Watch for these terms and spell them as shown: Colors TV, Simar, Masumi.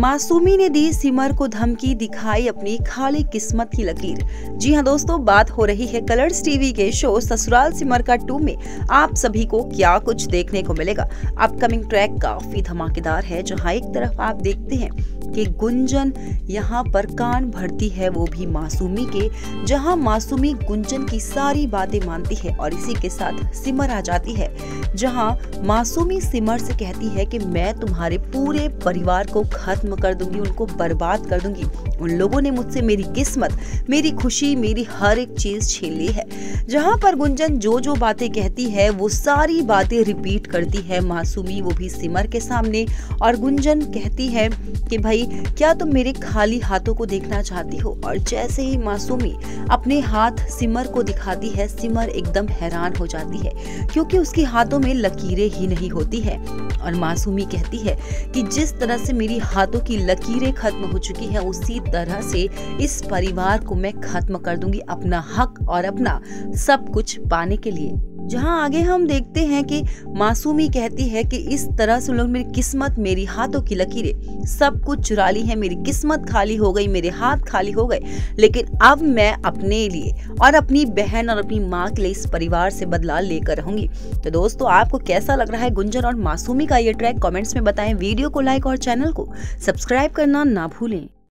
मासूमी ने दी सिमर को धमकी, दिखाई अपनी खाली किस्मत की लकीर। जी हां दोस्तों, बात हो रही है कलर्स टीवी के शो ससुराल सिमर का 2 में आप सभी को क्या कुछ देखने को मिलेगा। अपकमिंग ट्रैक काफी धमाकेदार है, जहां एक तरफ आप देखते हैं कि गुंजन यहाँ पर कान भरती है, वो भी मासूमी के, जहाँ मासूमी गुंजन की सारी बातें मानती है और इसी के साथ सिमर आ जाती है, जहाँ मासूमी सिमर से कहती है कि मैं तुम्हारे पूरे परिवार को खत्म कर दूंगी, उनको बर्बाद कर दूंगी, उन लोगों ने मुझसे मेरी किस्मत, मेरी खुशी, मेरी हर एक चीज छीन ली है। जहाँ पर गुंजन जो बातें कहती है वो सारी बातें रिपीट करती है मासूमी, वो भी सिमर के सामने, और गुंजन कहती है कि भाई क्या तुम मेरे खाली हाथों को देखना चाहती हो। और जैसे ही मासूमी अपने हाथ सिमर को दिखाती है, सिमर एकदम हैरान हो जाती है क्योंकि उसके हाथों में लकीरें ही नहीं होती है। और मासूमी कहती है कि जिस तरह से मेरी हाथों की लकीरें खत्म हो चुकी हैं, उसी तरह से इस परिवार को मैं खत्म कर दूंगी, अपना हक और अपना सब कुछ पाने के लिए। जहाँ आगे हम देखते हैं कि मासूमी कहती है कि इस तरह से लोग मेरी किस्मत, मेरी हाथों की लकीरें सब कुछ चुरा ली है, मेरी किस्मत खाली हो गई, मेरे हाथ खाली हो गए, लेकिन अब मैं अपने लिए और अपनी बहन और अपनी माँ के लिए इस परिवार से बदला लेकर रहूंगी। तो दोस्तों, आपको कैसा लग रहा है गुंजन और मासूमी का ये ट्रैक? कमेंट्स में बताएं। वीडियो को लाइक और चैनल को सब्सक्राइब करना ना भूलें।